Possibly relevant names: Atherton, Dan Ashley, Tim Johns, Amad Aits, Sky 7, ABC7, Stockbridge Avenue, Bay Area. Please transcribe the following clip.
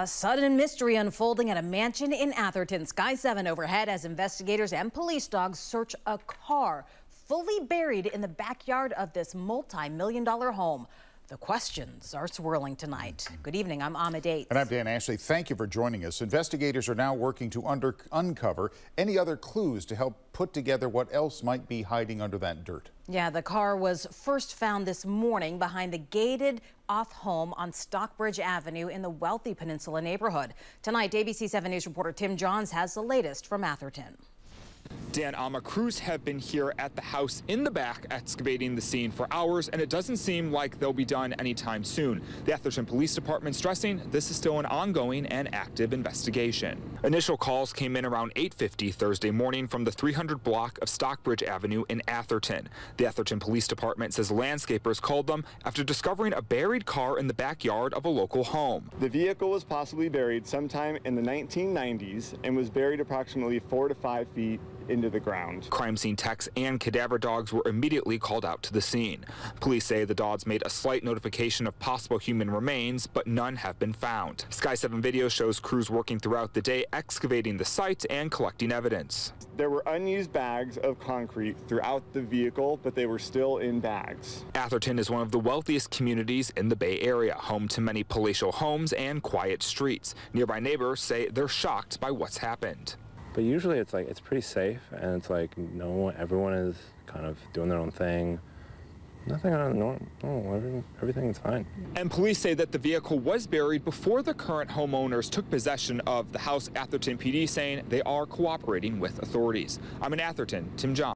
A sudden mystery unfolding at a mansion in Atherton. Sky 7 overhead as investigators and police dogs search a car fully buried in the backyard of this multi-million-dollar home. The questions are swirling tonight. Good evening, I'm Amad Aits. And I'm Dan Ashley. Thank you for joining us. Investigators are now working to uncover any other clues to help put together what else might be hiding under that dirt. Yeah, the car was first found this morning behind the gated off home on Stockbridge Avenue in the wealthy Peninsula neighborhood. Tonight, ABC7 News reporter Tim Johns has the latest from Atherton. Dan, crews have been here at the house in the back excavating the scene for hours, and it doesn't seem like they'll be done anytime soon. The Atherton Police Department stressing this is still an ongoing and active investigation. Initial calls came in around 8:50 Thursday morning from the 300 block of Stockbridge Avenue in Atherton. The Atherton Police Department says landscapers called them after discovering a buried car in the backyard of a local home. The vehicle was possibly buried sometime in the 1990s and was buried approximately 4 to 5 feet into the ground. Crime scene techs and cadaver dogs were immediately called out to the scene. Police say the dogs made a slight notification of possible human remains, but none have been found. Sky 7 video shows crews working throughout the day excavating the site and collecting evidence. There were unused bags of concrete throughout the vehicle, but they were still in bags. Atherton is one of the wealthiest communities in the Bay Area, home to many palatial homes and quiet streets. Nearby neighbors say they're shocked by what's happened. But usually it's like, it's pretty safe, and it's like, no, everyone is kind of doing their own thing. Nothing out of the norm. No, everything is fine. And police say that the vehicle was buried before the current homeowners took possession of the house. Atherton PD saying they are cooperating with authorities. I'm in Atherton, Tim Johns.